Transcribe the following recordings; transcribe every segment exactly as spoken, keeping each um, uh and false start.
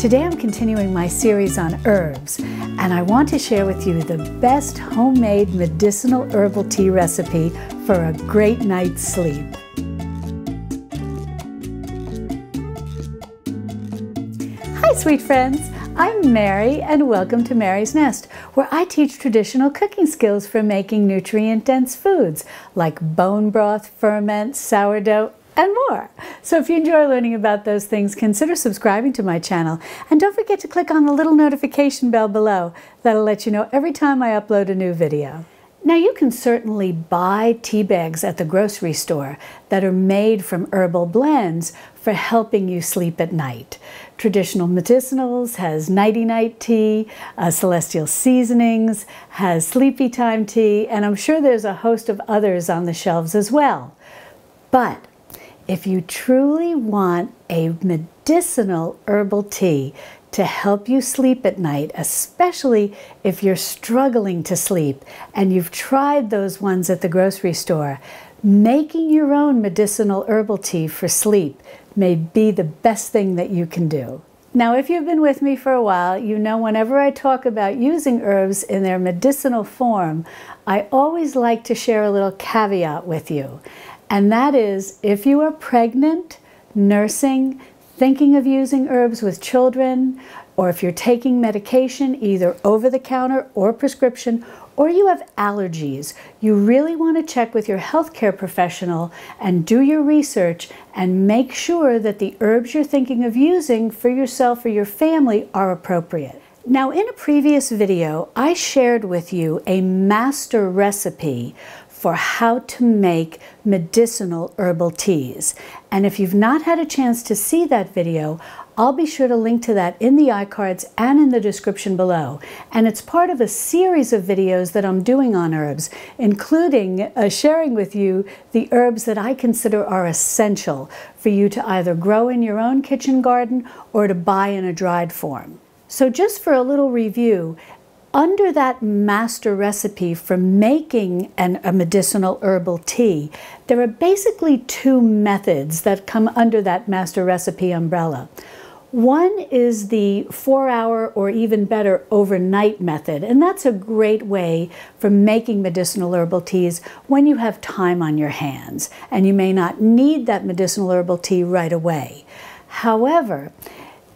Today I'm continuing my series on herbs, and I want to share with you the best homemade medicinal herbal tea recipe for a great night's sleep. Hi, sweet friends. I'm Mary, and welcome to Mary's Nest, where I teach traditional cooking skills for making nutrient-dense foods like bone broth, ferment, sourdough, and more. So if you enjoy learning about those things, consider subscribing to my channel, and don't forget to click on the little notification bell below. That'll let you know every time I upload a new video. Now, you can certainly buy tea bags at the grocery store that are made from herbal blends for helping you sleep at night. Traditional Medicinals has Nighty Night Tea, uh, Celestial Seasonings has Sleepy Time Tea, and I'm sure there's a host of others on the shelves as well. But if you truly want a medicinal herbal tea to help you sleep at night, especially if you're struggling to sleep and you've tried those ones at the grocery store, making your own medicinal herbal tea for sleep may be the best thing that you can do. Now, if you've been with me for a while, you know whenever I talk about using herbs in their medicinal form, I always like to share a little caveat with you. And that is, if you are pregnant, nursing, thinking of using herbs with children, or if you're taking medication either over-the-counter or prescription, or you have allergies, you really want to check with your healthcare professional and do your research and make sure that the herbs you're thinking of using for yourself or your family are appropriate. Now, in a previous video, I shared with you a master recipe for how to make medicinal herbal teas. And if you've not had a chance to see that video, I'll be sure to link to that in the iCards and in the description below. And it's part of a series of videos that I'm doing on herbs, including uh, sharing with you the herbs that I consider are essential for you to either grow in your own kitchen garden or to buy in a dried form. So just for a little review, under that master recipe for making an, a medicinal herbal tea, there are basically two methods that come under that master recipe umbrella. One is the four hour or even better overnight method, and that's a great way for making medicinal herbal teas when you have time on your hands and you may not need that medicinal herbal tea right away. However,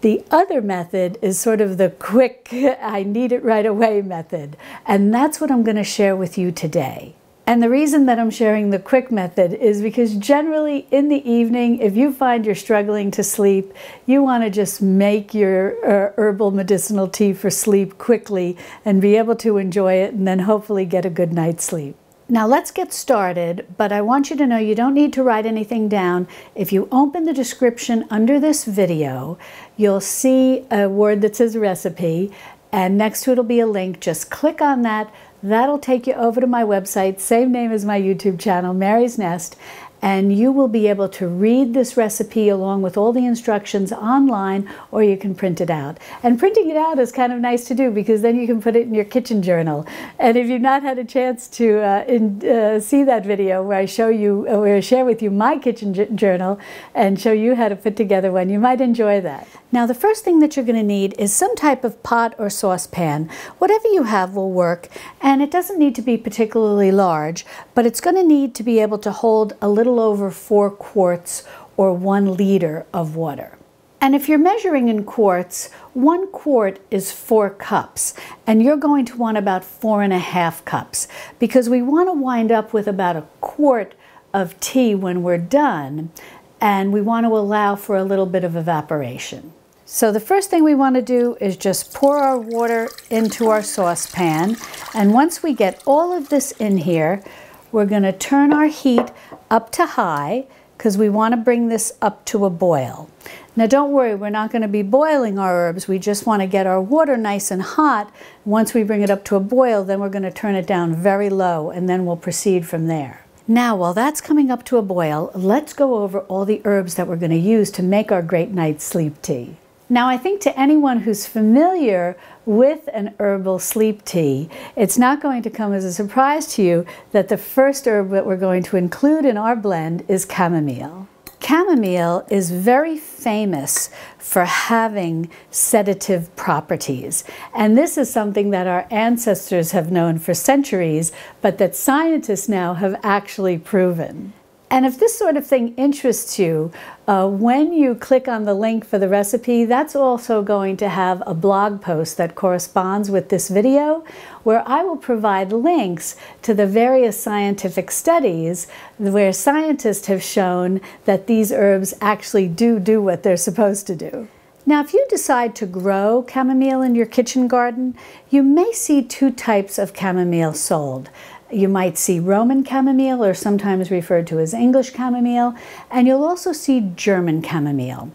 the other method is sort of the quick, I need it right away method. And that's what I'm going to share with you today. And the reason that I'm sharing the quick method is because generally in the evening, if you find you're struggling to sleep, you want to just make your herbal medicinal tea for sleep quickly and be able to enjoy it and then hopefully get a good night's sleep. Now let's get started, but I want you to know you don't need to write anything down. If you open the description under this video, you'll see a word that says recipe, and next to it'll be a link. Just click on that. That'll take you over to my website, same name as my YouTube channel, Mary's Nest, and you will be able to read this recipe along with all the instructions online, or you can print it out. And printing it out is kind of nice to do because then you can put it in your kitchen journal. And if you've not had a chance to uh, in, uh, see that video where I show you, uh, where I share with you my kitchen journal and show you how to put together one, you might enjoy that. Now, the first thing that you're going to need is some type of pot or saucepan. Whatever you have will work, and it doesn't need to be particularly large, but it's going to need to be able to hold a little over four quarts or one liter of water. And if you're measuring in quarts, one quart is four cups, and you're going to want about four and a half cups because we want to wind up with about a quart of tea when we're done, and we want to allow for a little bit of evaporation. So the first thing we want to do is just pour our water into our saucepan, and once we get all of this in here, we're going to turn our heat up to high because we want to bring this up to a boil. Now, don't worry, we're not going to be boiling our herbs. We just want to get our water nice and hot. Once we bring it up to a boil, then we're going to turn it down very low, and then we'll proceed from there. Now, while that's coming up to a boil, let's go over all the herbs that we're going to use to make our great night's sleep tea. Now, I think to anyone who's familiar with an herbal sleep tea, it's not going to come as a surprise to you that the first herb that we're going to include in our blend is chamomile. Chamomile is very famous for having sedative properties, and this is something that our ancestors have known for centuries, but that scientists now have actually proven. And if this sort of thing interests you, uh, when you click on the link for the recipe, that's also going to have a blog post that corresponds with this video, where I will provide links to the various scientific studies where scientists have shown that these herbs actually do do what they're supposed to do. Now, if you decide to grow chamomile in your kitchen garden, you may see two types of chamomile sold. You might see Roman chamomile, or sometimes referred to as English chamomile, and you'll also see German chamomile.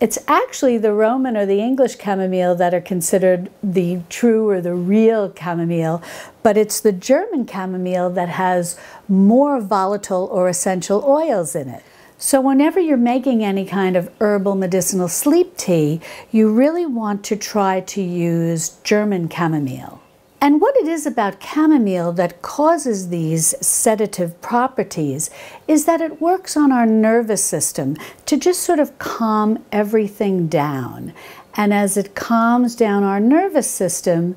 It's actually the Roman or the English chamomile that are considered the true or the real chamomile, but it's the German chamomile that has more volatile or essential oils in it. So whenever you're making any kind of herbal medicinal sleep tea, you really want to try to use German chamomile. And what it is about chamomile that causes these sedative properties is that it works on our nervous system to just sort of calm everything down. And as it calms down our nervous system,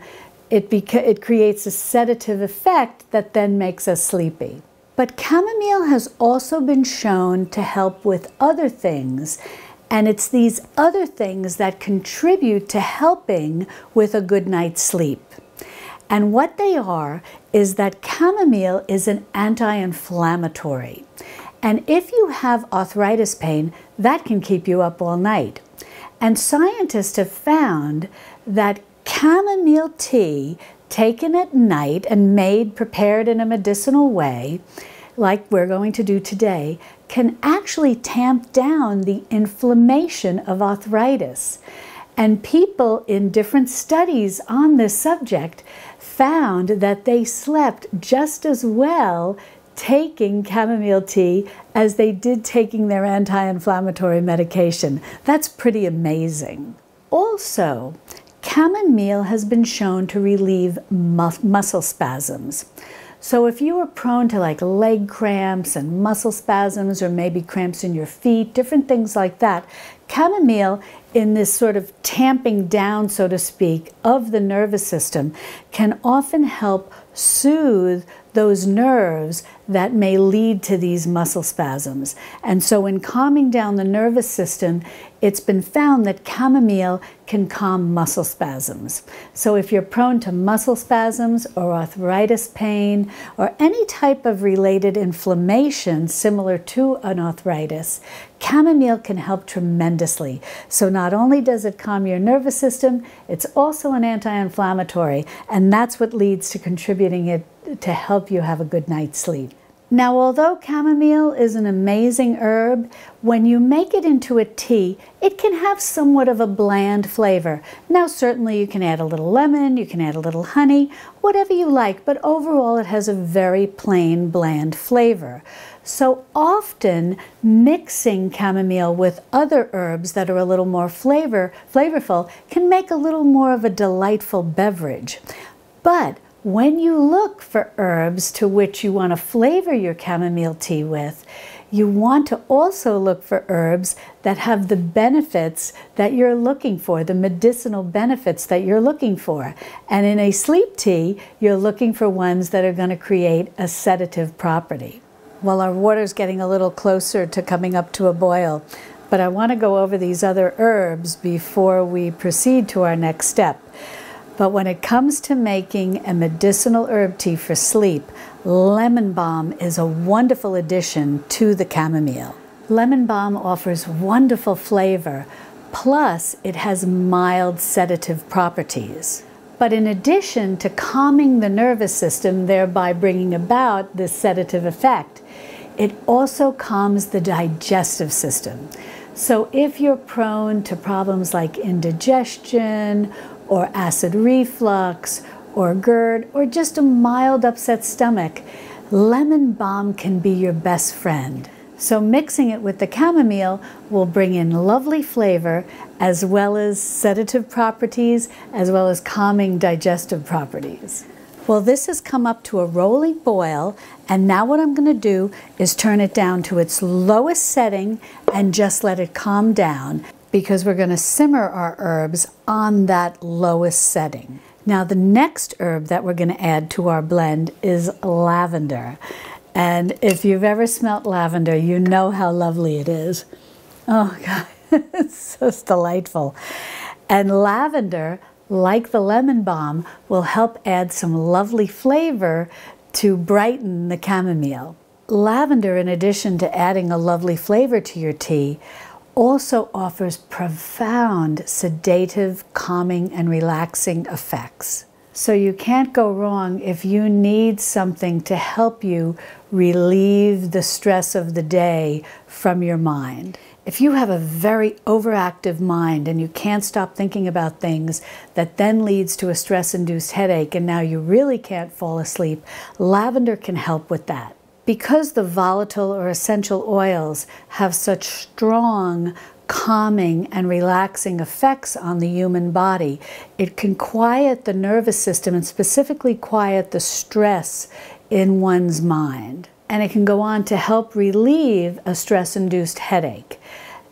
it, it creates a sedative effect that then makes us sleepy. But chamomile has also been shown to help with other things, and it's these other things that contribute to helping with a good night's sleep. And what they are is that chamomile is an anti-inflammatory. And if you have arthritis pain, that can keep you up all night. And scientists have found that chamomile tea taken at night and made, prepared in a medicinal way, like we're going to do today, can actually tamp down the inflammation of arthritis. And people in different studies on this subject found that they slept just as well taking chamomile tea as they did taking their anti-inflammatory medication. That's pretty amazing. Also, chamomile has been shown to relieve mus- muscle spasms. So if you are prone to like leg cramps and muscle spasms, or maybe cramps in your feet, different things like that, chamomile, in this sort of tamping down, so to speak, of the nervous system, can often help soothe those nerves that may lead to these muscle spasms. And so in calming down the nervous system, it's been found that chamomile can calm muscle spasms. So if you're prone to muscle spasms or arthritis pain or any type of related inflammation similar to an arthritis, chamomile can help tremendously. So not only does it calm your nervous system, it's also an anti-inflammatory, and that's what leads to contributing it to help you have a good night's sleep. Now, although chamomile is an amazing herb, when you make it into a tea, it can have somewhat of a bland flavor. Now, certainly you can add a little lemon, you can add a little honey, whatever you like, but overall it has a very plain, bland flavor. So often mixing chamomile with other herbs that are a little more flavor, flavorful can make a little more of a delightful beverage. But when you look for herbs to which you want to flavor your chamomile tea with, you want to also look for herbs that have the benefits that you're looking for, the medicinal benefits that you're looking for. And in a sleep tea, you're looking for ones that are going to create a sedative property. Well, our water's getting a little closer to coming up to a boil, but I want to go over these other herbs before we proceed to our next step. But when it comes to making a medicinal herb tea for sleep, lemon balm is a wonderful addition to the chamomile. Lemon balm offers wonderful flavor, plus it has mild sedative properties. But in addition to calming the nervous system, thereby bringing about this sedative effect, it also calms the digestive system. So if you're prone to problems like indigestion, or acid reflux, or GERD, or just a mild upset stomach, lemon balm can be your best friend. So mixing it with the chamomile will bring in lovely flavor, as well as sedative properties, as well as calming digestive properties. Well, this has come up to a rolling boil, and now what I'm going to do is turn it down to its lowest setting and just let it calm down, because we're going to simmer our herbs on that lowest setting. Now the next herb that we're going to add to our blend is lavender. And if you've ever smelt lavender, you know how lovely it is. Oh God, it's just delightful. And lavender, like the lemon balm, will help add some lovely flavor to brighten the chamomile. Lavender, in addition to adding a lovely flavor to your tea, also offers profound sedative, calming, and relaxing effects. So you can't go wrong if you need something to help you relieve the stress of the day from your mind. If you have a very overactive mind and you can't stop thinking about things that then leads to a stress-induced headache and now you really can't fall asleep, lavender can help with that. Because the volatile or essential oils have such strong calming and relaxing effects on the human body, it can quiet the nervous system and specifically quiet the stress in one's mind. And it can go on to help relieve a stress-induced headache.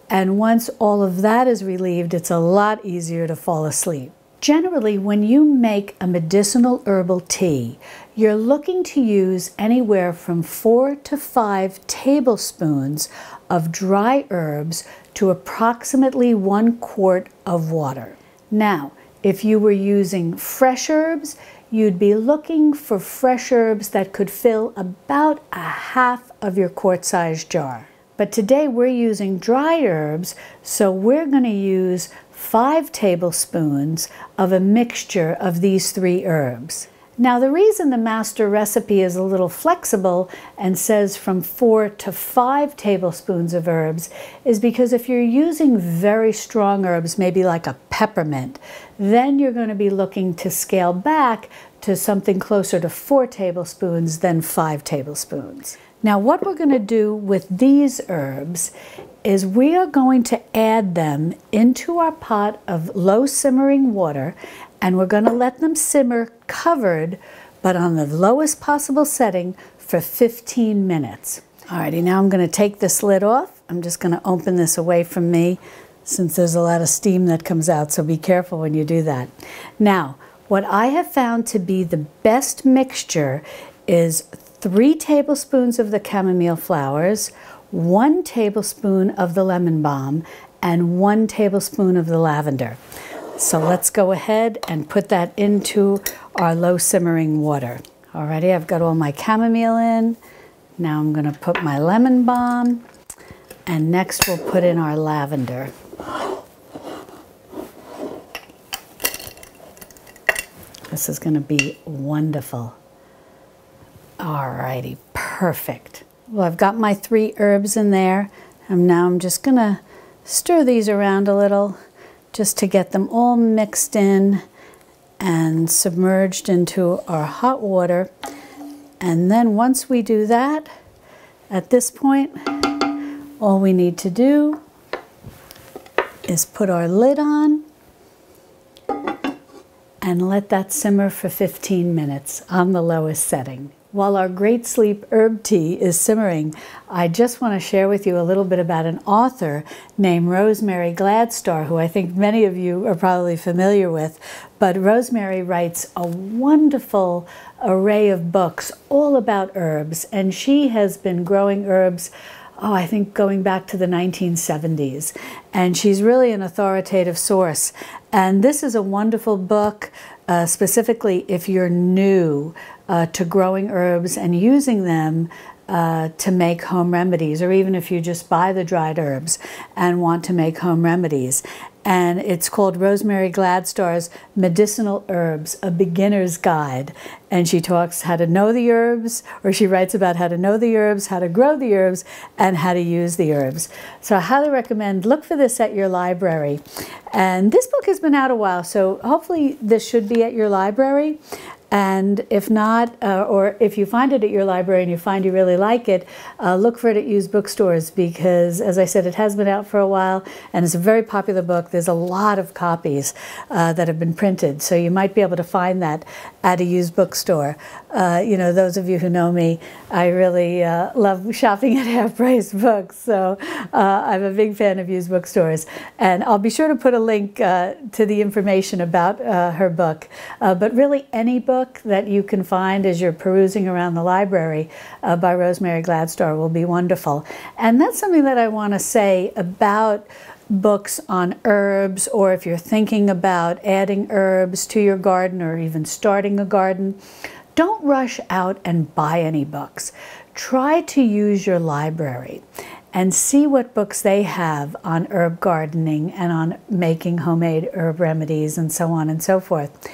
And once all of that is relieved, it's a lot easier to fall asleep. Generally, when you make a medicinal herbal tea, you're looking to use anywhere from four to five tablespoons of dry herbs to approximately one quart of water. Now, if you were using fresh herbs, you'd be looking for fresh herbs that could fill about a half of your quart-sized jar. But today we're using dry herbs, so we're going to use five tablespoons of a mixture of these three herbs. Now, the reason the master recipe is a little flexible and says from four to five tablespoons of herbs is because if you're using very strong herbs, maybe like a peppermint, then you're going to be looking to scale back to something closer to four tablespoons than five tablespoons. Now, what we're going to do with these herbs is we are going to add them into our pot of low simmering water, and we're going to let them simmer covered, but on the lowest possible setting for fifteen minutes. Alrighty, now I'm going to take this lid off. I'm just going to open this away from me since there's a lot of steam that comes out, so be careful when you do that. Now, what I have found to be the best mixture is three tablespoons of the chamomile flowers, one tablespoon of the lemon balm, and one tablespoon of the lavender. So let's go ahead and put that into our low simmering water. Alrighty, I've got all my chamomile in. Now I'm gonna put my lemon balm, and next we'll put in our lavender. This is gonna be wonderful. Alrighty, perfect. Well, I've got my three herbs in there, and now I'm just gonna stir these around a little, just to get them all mixed in and submerged into our hot water. And then once we do that, at this point, all we need to do is put our lid on and let that simmer for fifteen minutes on the lowest setting. While our great sleep herb tea is simmering, I just want to share with you a little bit about an author named Rosemary Gladstar, who I think many of you are probably familiar with. But Rosemary writes a wonderful array of books all about herbs, and she has been growing herbs, oh, I think going back to the nineteen seventies. And she's really an authoritative source. And this is a wonderful book, uh, specifically if you're new Uh, to growing herbs and using them uh, to make home remedies, or even if you just buy the dried herbs and want to make home remedies. And it's called Rosemary Gladstar's Medicinal Herbs, A Beginner's Guide. And she talks how to know the herbs, or she writes about how to know the herbs, how to grow the herbs, and how to use the herbs. So I highly recommend, look for this at your library. And this book has been out a while, so hopefully this should be at your library. And if not, uh, or if you find it at your library and you find you really like it, uh, look for it at used bookstores because, as I said, it has been out for a while and it's a very popular book. There's a lot of copies uh, that have been printed, so you might be able to find that at a used bookstore. Uh, you know, those of you who know me, I really uh, love shopping at Half Price Books, so uh, I'm a big fan of used bookstores. And I'll be sure to put a link uh, to the information about uh, her book, uh, but really any book that you can find as you're perusing around the library uh, by Rosemary Gladstar will be wonderful. And that's something that I want to say about books on herbs, or if you're thinking about adding herbs to your garden or even starting a garden, don't rush out and buy any books. Try to use your library and see what books they have on herb gardening and on making homemade herb remedies and so on and so forth.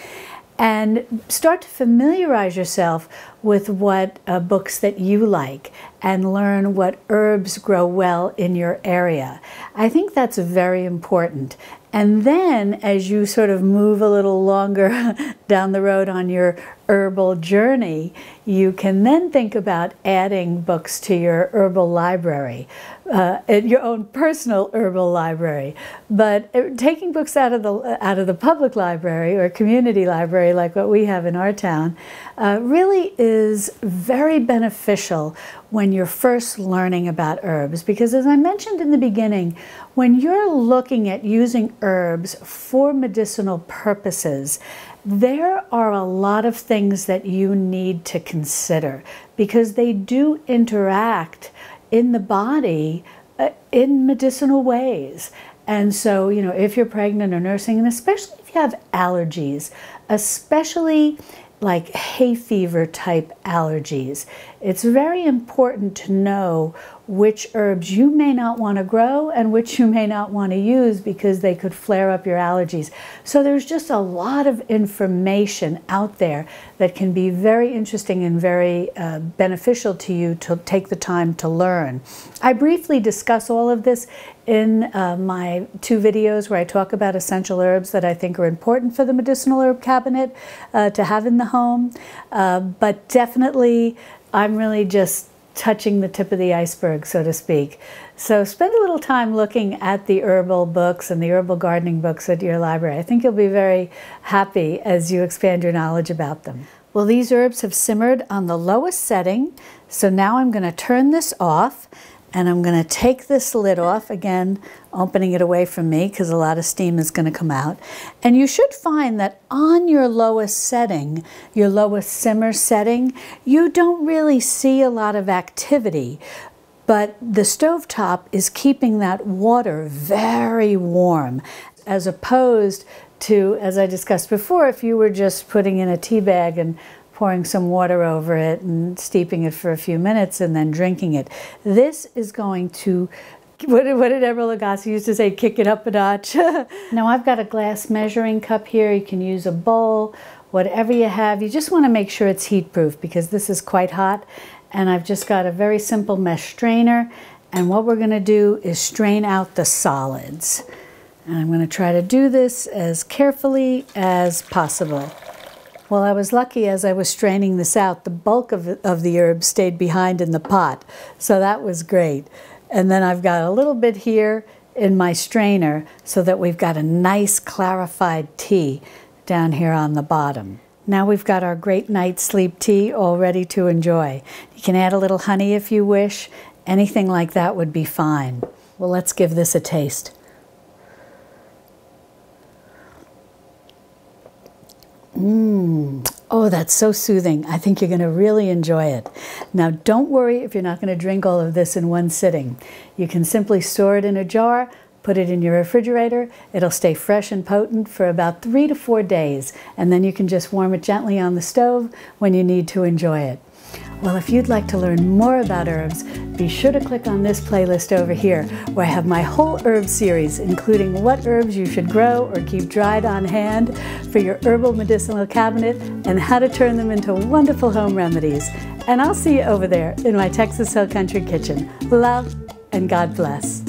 And start to familiarize yourself with what uh, books that you like and learn what herbs grow well in your area. I think that's very important. And then as you sort of move a little longer down the road on your herbal journey, you can then think about adding books to your herbal library, uh, your own personal herbal library. But taking books out of the out of the public library or community library, like what we have in our town, uh, really is very beneficial when you're first learning about herbs. Because as I mentioned in the beginning, when you're looking at using herbs for medicinal purposes, there are a lot of things that you need to consider because they do interact in the body uh, in medicinal ways. And so, you know, if you're pregnant or nursing, and especially if you have allergies, especially like hay fever type allergies, it's very important to know which herbs you may not want to grow and which you may not want to use because they could flare up your allergies. So there's just a lot of information out there that can be very interesting and very uh, beneficial to you to take the time to learn. I briefly discuss all of this in uh, my two videos where I talk about essential herbs that I think are important for the medicinal herb cabinet uh, to have in the home. Uh, but definitely, I'm really just touching the tip of the iceberg, so to speak. So spend a little time looking at the herbal books and the herbal gardening books at your library. I think you'll be very happy as you expand your knowledge about them. Well, these herbs have simmered on the lowest setting. So now I'm going to turn this off and I'm going to take this lid off, again, opening it away from me because a lot of steam is going to come out. And you should find that on your lowest setting, your lowest simmer setting, you don't really see a lot of activity, but the stovetop is keeping that water very warm, as opposed to, as I discussed before, if you were just putting in a tea bag and pouring some water over it and steeping it for a few minutes and then drinking it. This is going to, what did, what did Emeril Lagasse used to say, kick it up a notch. Now I've got a glass measuring cup here. You can use a bowl, whatever you have. You just want to make sure it's heat proof because this is quite hot. And I've just got a very simple mesh strainer. And what we're going to do is strain out the solids. And I'm going to try to do this as carefully as possible. Well, I was lucky as I was straining this out, the bulk of, of the herbs stayed behind in the pot, so that was great. And then I've got a little bit here in my strainer so that we've got a nice clarified tea down here on the bottom. Now we've got our great night's sleep tea all ready to enjoy. You can add a little honey if you wish. Anything like that would be fine. Well, let's give this a taste. Mmm. Oh, that's so soothing. I think you're going to really enjoy it. Now, don't worry if you're not going to drink all of this in one sitting. You can simply store it in a jar, put it in your refrigerator. It'll stay fresh and potent for about three to four days, and then you can just warm it gently on the stove when you need to enjoy it. Well, if you'd like to learn more about herbs, be sure to click on this playlist over here where I have my whole herb series, including what herbs you should grow or keep dried on hand for your herbal medicinal cabinet and how to turn them into wonderful home remedies. And I'll see you over there in my Texas Hill Country kitchen. Love and God bless.